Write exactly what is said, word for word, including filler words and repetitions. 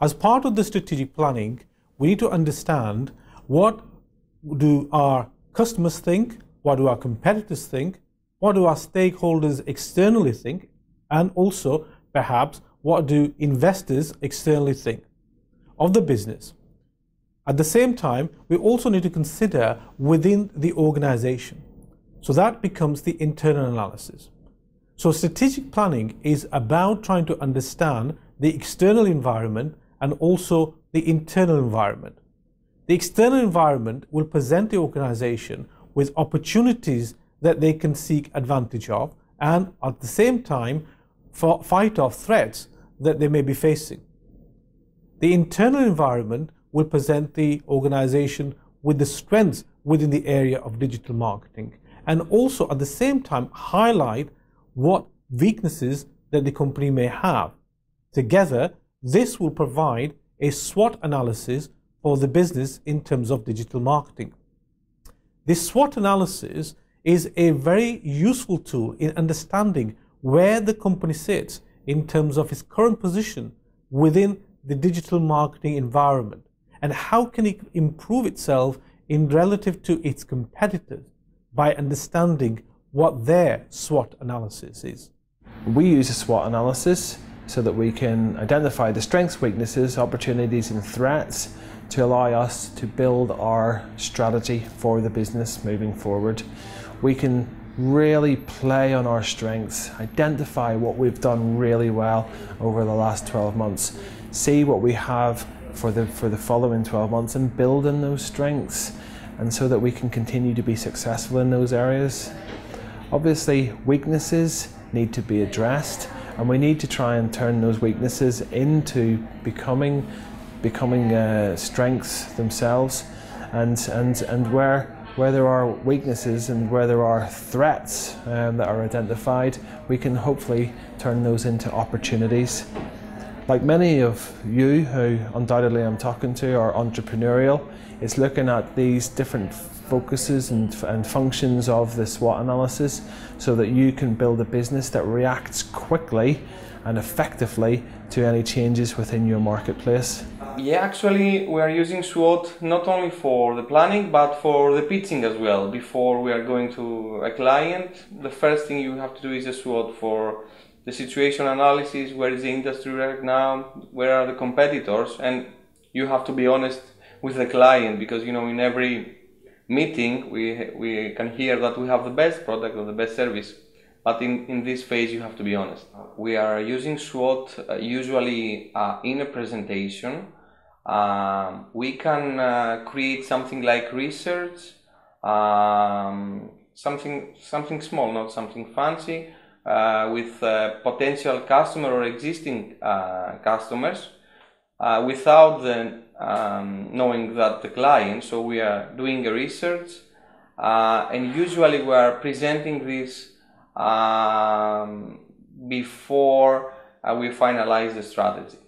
as part of the strategic planning, we need to understand what do our customers think, what do our competitors think, what do our stakeholders externally think, and also perhaps what do investors externally think of the business. At the same time, we also need to consider within the organization. So that becomes the internal analysis. So strategic planning is about trying to understand the external environment and also the internal environment. The external environment will present the organization with opportunities that they can seek advantage of, and at the same time for fight off threats that they may be facing. The internal environment will present the organization with the strengths within the area of digital marketing, and also at the same time highlight what weaknesses that the company may have. Together, this will provide a SWOT analysis for the business in terms of digital marketing. This SWOT analysis is a very useful tool in understanding where the company sits in terms of its current position within the digital marketing environment, and how can it improve itself in relative to its competitors by understanding what their SWOT analysis is. We use a SWOT analysis so that we can identify the strengths, weaknesses, opportunities and threats to allow us to build our strategy for the business moving forward. We can really play on our strengths, identify what we've done really well over the last twelve months, see what we have for the, for the following twelve months and build on those strengths, and so that we can continue to be successful in those areas. Obviously, weaknesses need to be addressed, and we need to try and turn those weaknesses into becoming becoming uh, strengths themselves, and and and where where there are weaknesses and where there are threats um, that are identified, we can hopefully turn those into opportunities. Like many of you who undoubtedly I'm talking to are entrepreneurial, it's looking at these different focuses and, and functions of the SWOT analysis so that you can build a business that reacts quickly and effectively to any changes within your marketplace. Yeah, actually we are using SWOT not only for the planning but for the pitching as well. Before we are going to a client, the first thing you have to do is a SWOT for the situation analysis, where is the industry right now, where are the competitors, and you have to be honest with the client, because you know in every meeting we, we can hear that we have the best product or the best service, but in, in this phase you have to be honest. We are using SWOT uh, usually uh, in a presentation. Um, we can uh, create something like research, um, something, something small, not something fancy. Uh, with uh, potential customer or existing uh, customers uh, without the, um, knowing that the client, so we are doing a research uh, and usually we are presenting this um, before uh, we finalize the strategy.